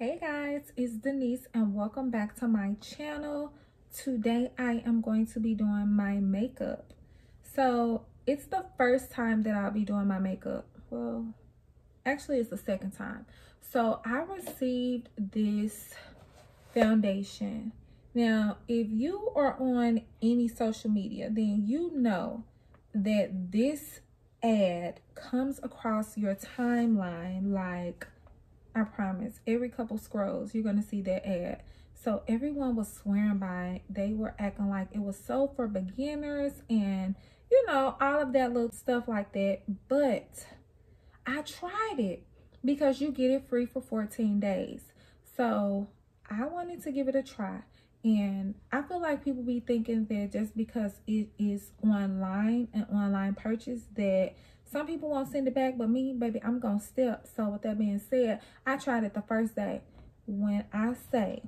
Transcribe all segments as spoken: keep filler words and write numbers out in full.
Hey guys, it's Denise and welcome back to my channel. Today I am going to be doing my makeup. So it's the first time that I'll be doing my makeup. Well, actually it's the second time. So I received this foundation. Now if you are on any social media, then you know that this ad comes across your timeline like, I promise, every couple scrolls you're gonna see that ad. So everyone was swearing by it. They were acting like it was so for beginners and, you know, all of that little stuff like that. But I tried it because you get it free for fourteen days. So I wanted to give it a try. And I feel like people be thinking that just because it is online, an online purchase, that some people won't send it back, but me, baby, I'm gonna step. So with that being said, I tried it the first day. When I say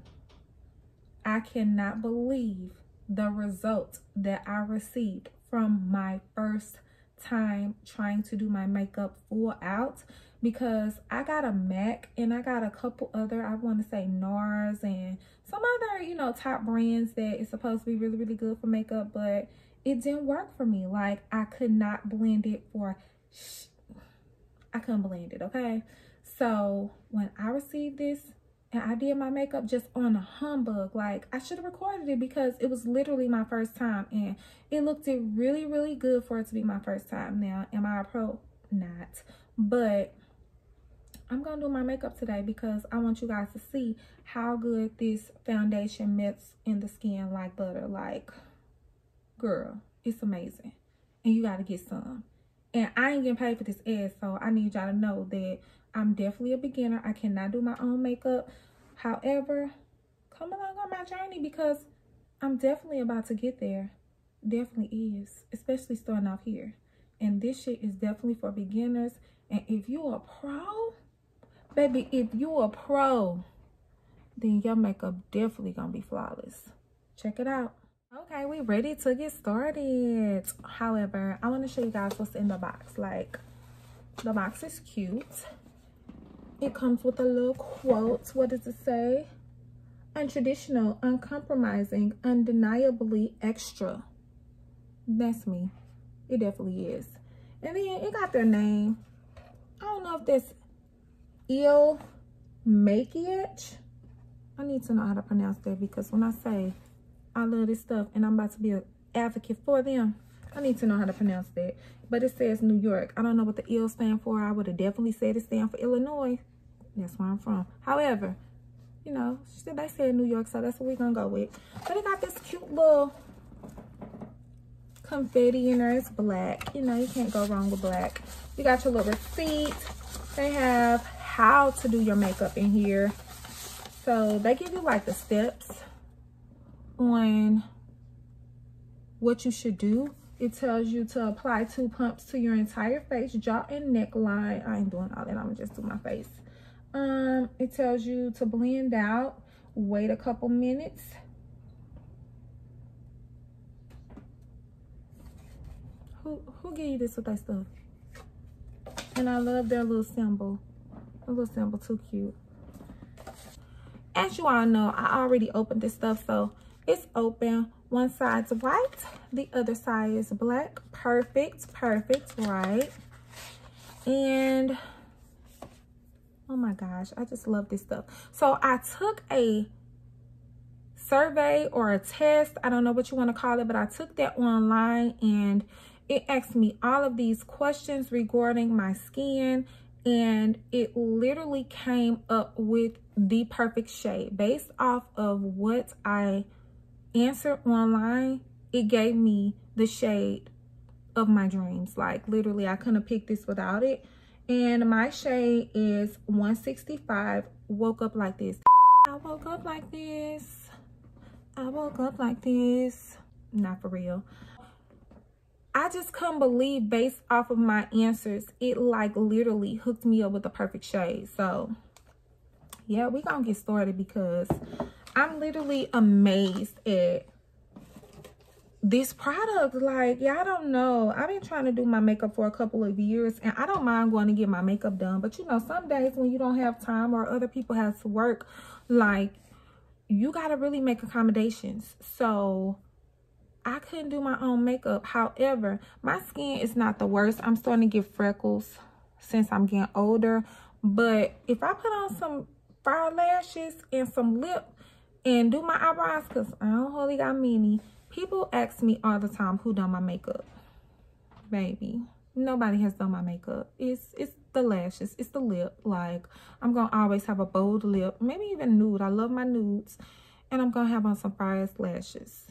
I cannot believe the result that I received from my first time trying to do my makeup full out, because I got a MAC and I got a couple other, I want to say NARS and some other, you know, top brands that is supposed to be really, really good for makeup, but it didn't work for me. Like, I could not blend it for, I couldn't blend it, okay? So when I received this and I did my makeup just on a humbug, like, I should have recorded it because it was literally my first time and it looked really, really good for it to be my first time. Now, am I a pro? Not. But I'm gonna do my makeup today because I want you guys to see how good this foundation melts in the skin like butter. Like, girl, it's amazing. And you gotta get some. And I ain't getting paid for this ad, so I need y'all to know that I'm definitely a beginner. I cannot do my own makeup. However, come along on my journey because I'm definitely about to get there. Definitely is, especially starting off here. And this shit is definitely for beginners. And if you a pro, baby, if you a pro, then your makeup definitely gonna be flawless. Check it out. Okay, we ready to get started. However, I want to show you guys what's in the box. Like, the box is cute. It comes with a little quote. What does it say? Untraditional, uncompromising, undeniably extra. That's me. It definitely is. And then it got their name. I don't know if that's I L Makiage. I need to know how to pronounce that because when I say I love this stuff and I'm about to be an advocate for them, I need to know how to pronounce that. But it says New York. I don't know what the I L stand for. I would have definitely said it stand for Illinois. That's where I'm from. However, you know, they said New York, so that's what we're going to go with. But it got this cute little confetti in there. It's black. You know, you can't go wrong with black. You got your little receipt. They have how to do your makeup in here. So they give you like the steps on what you should do. It tells you to apply two pumps to your entire face, jaw and neckline. I ain't doing all that. I'm just doing my face. Um, it tells you to blend out, wait a couple minutes. Who, who gave you this with that stuff? And I love their little symbol. A little symbol, too cute. As you all know, I already opened this stuff, so it's open. One side's white, the other side is black. Perfect, perfect, right? And oh my gosh, I just love this stuff. So I took a survey or a test, I don't know what you want to call it, but I took that online and it asked me all of these questions regarding my skin, and it literally came up with the perfect shade. Based off of what I answered online, it gave me the shade of my dreams. Like, literally, I couldn't have picked this without it. And my shade is one sixty-five. Woke up like this. I woke up like this. I woke up like this. Not for real. I just couldn't believe, based off of my answers, it like literally hooked me up with the perfect shade. So yeah, we're gonna get started because I'm literally amazed at this product. Like, yeah, I don't know. I've been trying to do my makeup for a couple of years, and I don't mind going to get my makeup done. But, you know, some days when you don't have time or other people have to work, like, you got to really make accommodations. So I couldn't do my own makeup. However, my skin is not the worst. I'm starting to get freckles since I'm getting older. But if I put on some fire lashes and some lip and do my eyebrows, because I don't hardly got many, people ask me all the time, who done my makeup? Baby, nobody has done my makeup. It's it's the lashes, it's the lip. Like, I'm gonna always have a bold lip, maybe even nude. I love my nudes. And I'm gonna have on some fire lashes.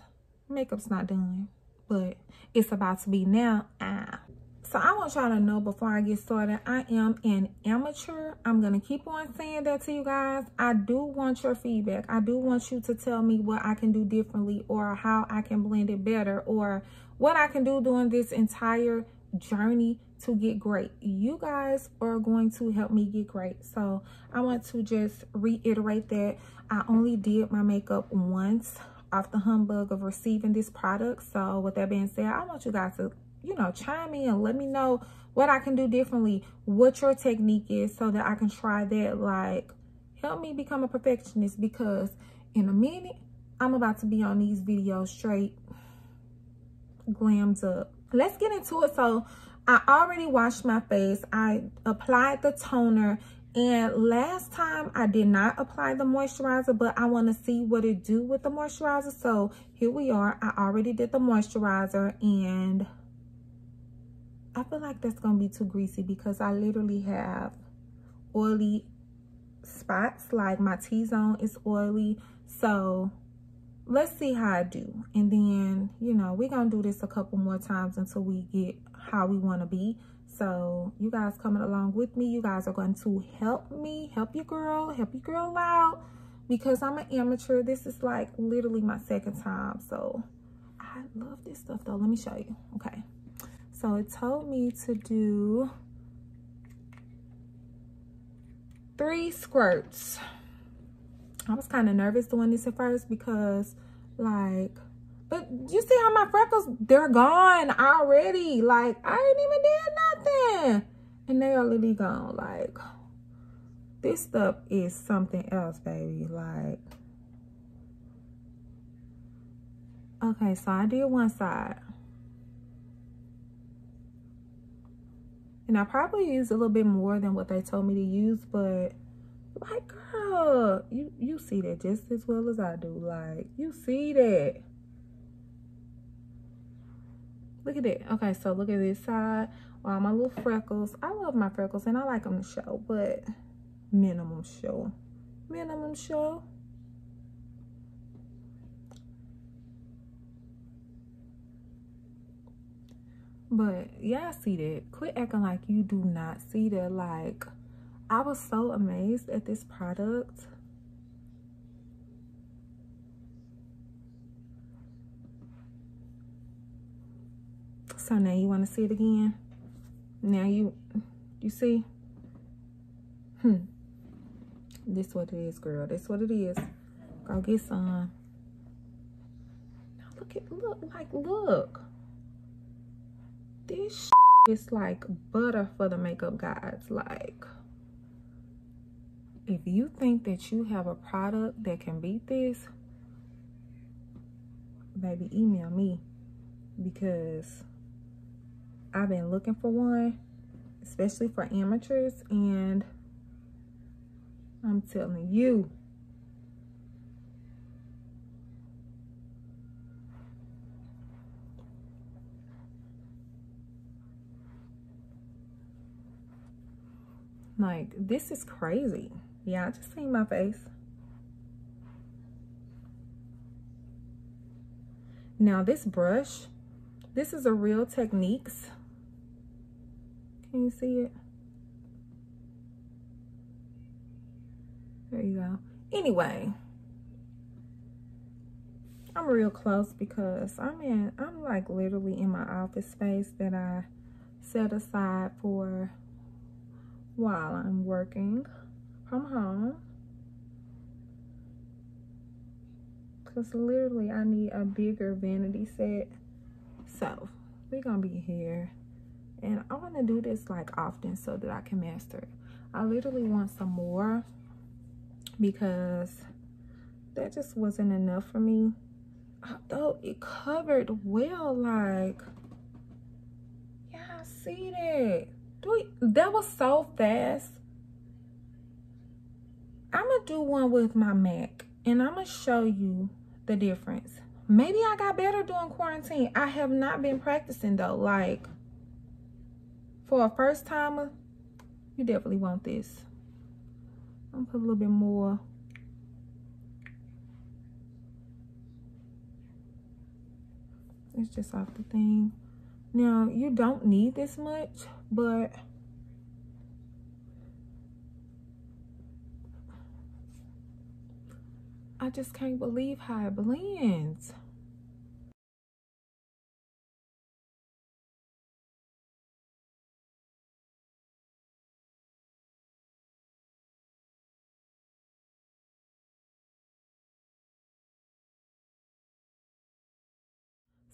Makeup's not done, but it's about to be now. Ah. So I want y'all to know before I get started, I am an amateur. I'm going to keep on saying that to you guys. I do want your feedback. I do want you to tell me what I can do differently, or how I can blend it better, or what I can do during this entire journey to get great. You guys are going to help me get great. So I want to just reiterate that I only did my makeup once off the humbug of receiving this product. So with that being said, I want you guys to, you know, chime in. Let me know what I can do differently, what your technique is, so that I can try that. Like, help me become a perfectionist, because in a minute, I'm about to be on these videos straight glammed up. Let's get into it. So I already washed my face. I applied the toner, and last time I did not apply the moisturizer, but I want to see what it do with the moisturizer. So here we are. I already did the moisturizer, and I feel like that's going to be too greasy, because I literally have oily spots. Like, my T-zone is oily. So let's see how I do. And then, you know, we're going to do this a couple more times until we get how we want to be. So you guys coming along with me. You guys are going to help me, help your girl, help your girl out, because I'm an amateur. This is like literally my second time. So I love this stuff though. Let me show you. Okay. So it told me to do three squirts. I was kind of nervous doing this at first, because like, but you see how my freckles, they're gone already. Like, I ain't even did nothing, and they are literally gone. Like, this stuff is something else, baby. Like, okay, so I did one side. And I probably used a little bit more than what they told me to use, but like, girl, you, you see that just as well as I do. Like, you see that. Look at that. Okay, so look at this side. All my little freckles. I love my freckles, and I like them to show, but minimum show. Minimum show. But yeah, I see that. Quit acting like you do not see that. Like, I was so amazed at this product. So now you want to see it again? Now you you see? Hmm. This what it is, girl. This what it is. Go get some. Now look at look like look. This is like butter for the makeup guys. Like, if you think that you have a product that can beat this, baby, email me, because I've been looking for one, especially for amateurs, and I'm telling you, like, this is crazy. Yeah, I just seen my face. Now this brush, this is a Real Techniques. Can you see it? There you go. Anyway, I'm real close, because I'm in, I'm like literally in my office space that I set aside for while I'm working from home, because literally I need a bigger vanity set So we're gonna be here, and I want to do this like often so that I can master it. I literally want some more because that just wasn't enough for me, although it covered well. Like, yeah, I see that. Do we, that was so fast. I'm gonna do one with my MAC and I'm gonna show you the difference. Maybe I got better during quarantine. I have not been practicing though. Like, for a first timer, you definitely want this. I'm gonna put a little bit more. It's just off the thing. Now, you don't need this much, but I just can't believe how it blends.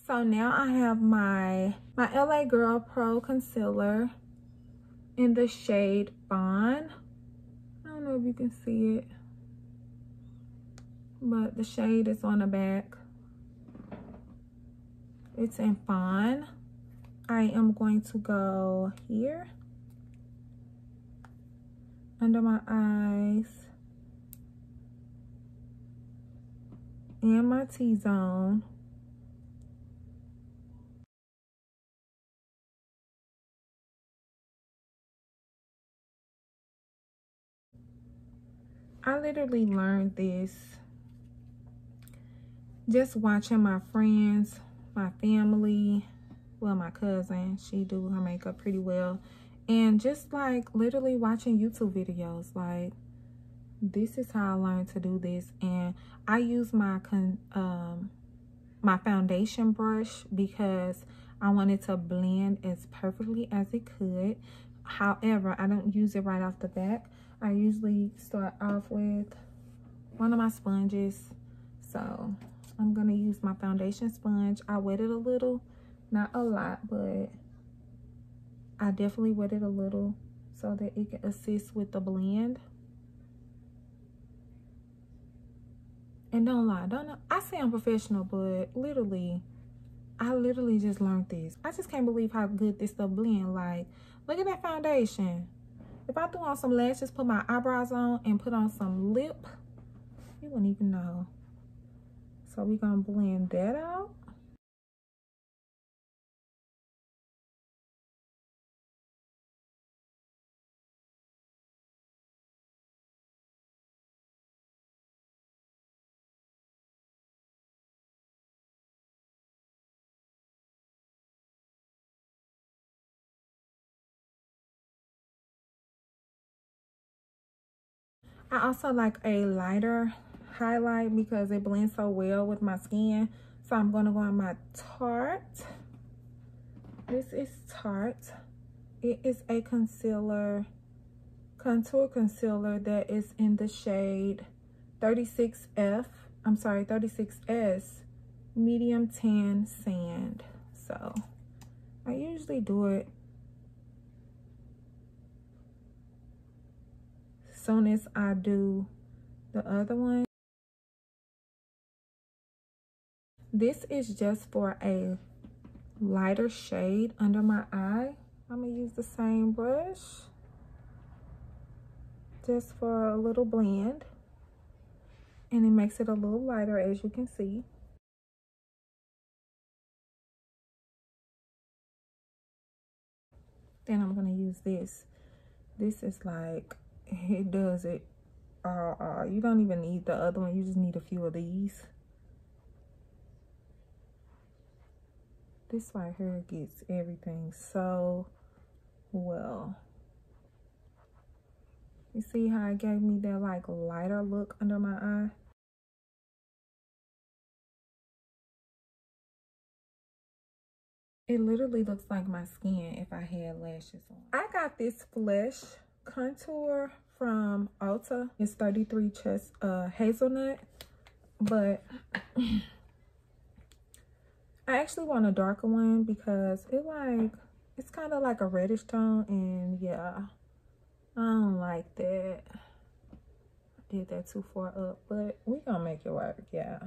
So now I have my, my L A Girl Pro Concealer in the shade Bond. I don't know if you can see it, but the shade is on the back. It's in Bond. I am going to go here, under my eyes, and my T-zone. I literally learned this just watching my friends, my family, well, my cousin, she do her makeup pretty well, and just like literally watching YouTube videos. Like, this is how I learned to do this. And I use my con um my foundation brush because I wanted to blend as perfectly as it could. However, I don't use it right off the back. I usually start off with one of my sponges. So I'm gonna use my foundation sponge. I wet it a little, not a lot, but I definitely wet it a little so that it can assist with the blend. And don't lie, don't know, I say I'm professional, but literally, I literally just learned this. I just can't believe how good this stuff blend. Like, look at that foundation. If I threw on some lashes, put my eyebrows on, and put on some lip, you wouldn't even know. So we're going to blend that out. I also like a lighter highlight because it blends so well with my skin. So I'm going to go on my Tarte. This is Tarte. It is a concealer, contour concealer that is in the shade thirty-six F. I'm sorry, thirty-six S, medium tan sand. So I usually do it soon as I do the other one. This is just for a lighter shade under my eye. I'm gonna use the same brush just for a little blend, and it makes it a little lighter, as you can see. Then I'm gonna use this. This is like, it does it. Uh, uh, you don't even need the other one. You just need a few of these. This right here gets everything so well. You see how it gave me that like lighter look under my eye? It literally looks like my skin if I had lashes on. I got this Flesh contour from Ulta. It's thirty-three chest uh hazelnut, but I I actually want a darker one because it like it's kind of like a reddish tone, and yeah, I don't like that. I did that too far up, but we gonna make it work, yeah.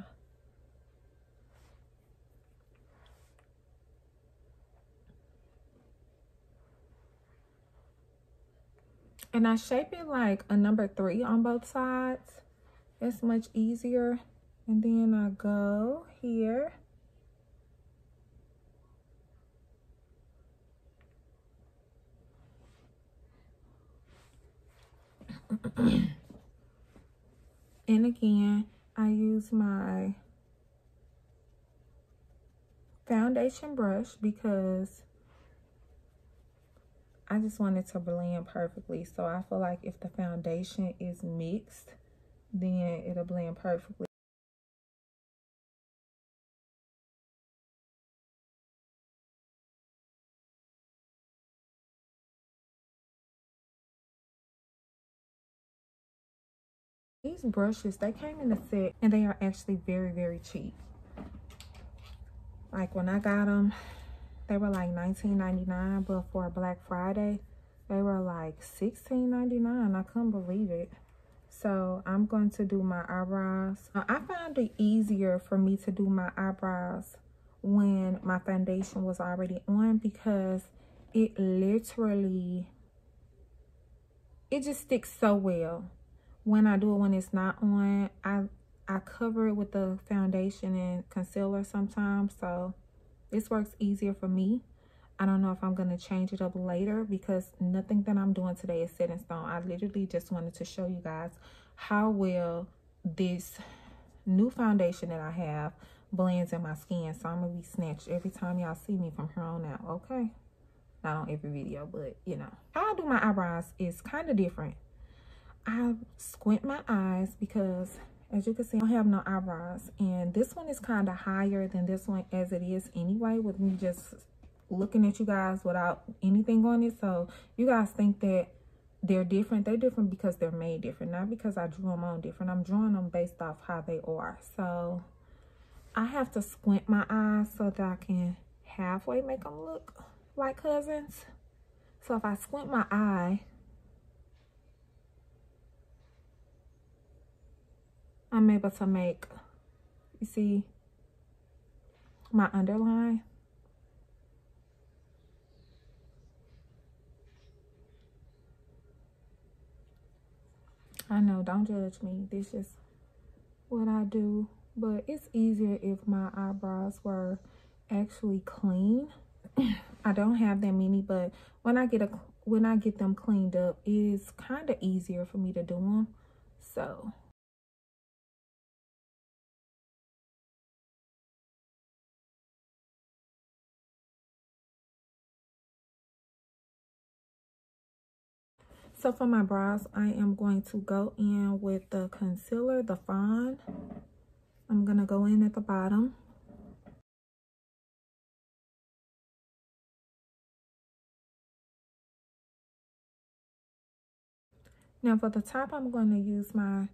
And I shape it like a number three on both sides. It's much easier. And then I go here. And again, I use my foundation brush because I just want it to blend perfectly. So I feel like if the foundation is mixed, then it'll blend perfectly. These brushes, they came in a set and they are actually very, very cheap. Like when I got them, they were like nineteen ninety-nine, but for Black Friday, they were like sixteen ninety-nine. I couldn't believe it. So I'm going to do my eyebrows. Now, I found it easier for me to do my eyebrows when my foundation was already on because it literally, it just sticks so well. When I do it when it's not on, I, I cover it with the foundation and concealer sometimes, so this works easier for me. I don't know if I'm going to change it up later because nothing that I'm doing today is set in stone. I literally just wanted to show you guys how well this new foundation that I have blends in my skin. So I'm going to be snatched every time y'all see me from here on out, okay? Not on every video, but you know. How I do my eyebrows is kind of different. I squint my eyes because, as you can see, I don't have no eyebrows, and this one is kind of higher than this one as it is anyway, with me just looking at you guys without anything on it. So you guys think that they're different. They're different because they're made different, not because I drew them on different. I'm drawing them based off how they are. So I have to squint my eyes so that I can halfway make them look like cousins. So if I squint my eye, I'm able to make, you see, my underline. I know, don't judge me. This is what I do. But it's easier if my eyebrows were actually clean. I don't have that many, but when I get a when I get them cleaned up, it is kind of easier for me to do them. So. So for my brows, I am going to go in with the concealer, the Fawn. I'm going to go in at the bottom. Now for the top, I'm going to use my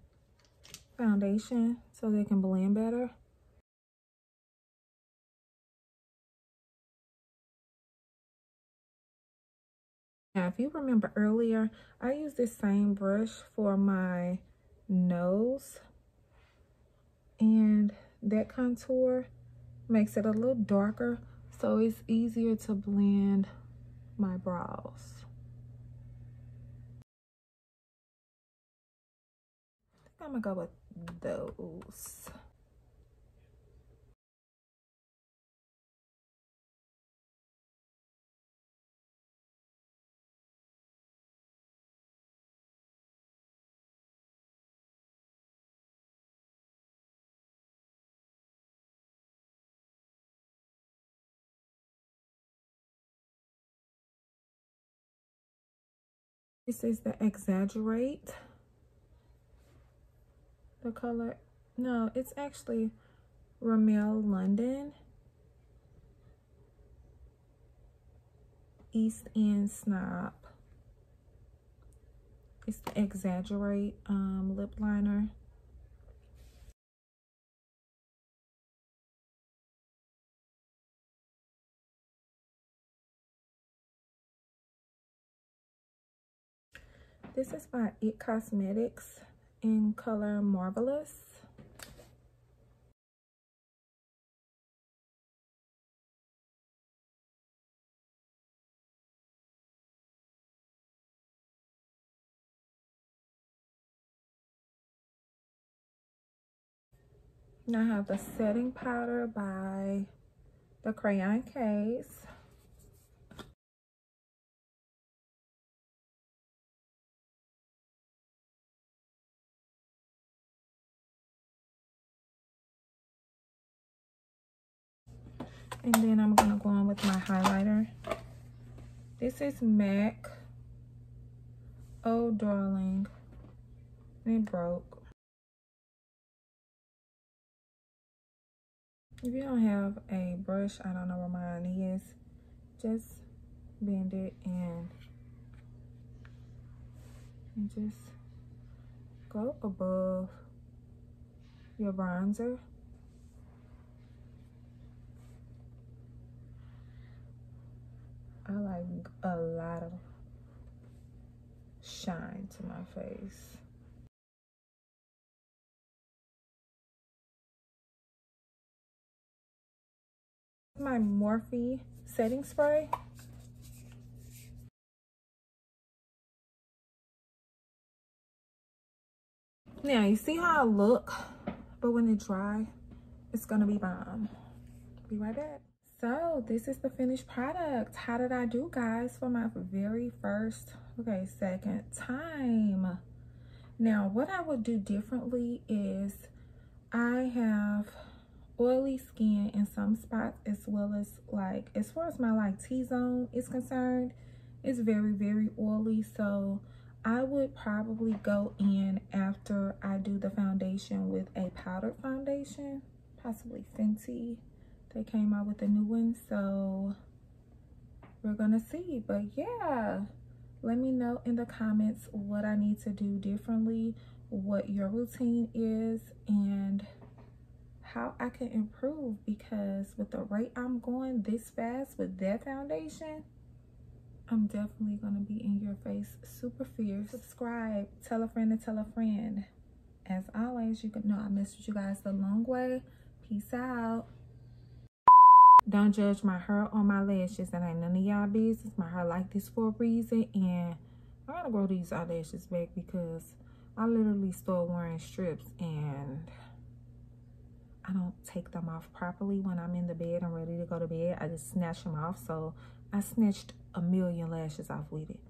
foundation so they can blend better. Now, if you remember earlier, I used this same brush for my nose, and that contour makes it a little darker, so it's easier to blend my brows. I think I'm gonna go with those. This is the Exaggerate, the color, no, it's actually Rimmel London, East End Snob. It's the Exaggerate um, lip liner. This is by I T Cosmetics in color Marvelous. And I have the setting powder by the Crayon Case. And then I'm going to go on with my highlighter. This is M A C. Oh, darling. It broke. If you don't have a brush, I don't know where mine is. Just bend it and, and just go above your bronzer. I like a lot of shine to my face. My Morphe setting spray. Now you see how I look, but when it dry, it's gonna be bomb. Be right back. So this is the finished product. How did I do, guys, for my very first, okay, second time? Now what I would do differently is I have oily skin in some spots, as well as like as far as my like T-zone is concerned, it's very, very oily. So I would probably go in after I do the foundation with a powdered foundation, possibly Fenty. They came out with a new one, so we're gonna see. But yeah, let me know in the comments what I need to do differently, what your routine is, and how I can improve, because with the rate I'm going this fast with that foundation, I'm definitely gonna be in your face super fierce. Subscribe, tell a friend and tell a friend. As always, you can know I messaged you guys the long way. Peace out. Don't judge my hair on my lashes. That ain't none of y'all business. My hair like this for a reason. And I'm gonna grow these eyelashes back because I literally start wearing strips and I don't take them off properly when I'm in the bed. I'm ready to go to bed. I just snatch them off. So I snatched a million lashes off with it.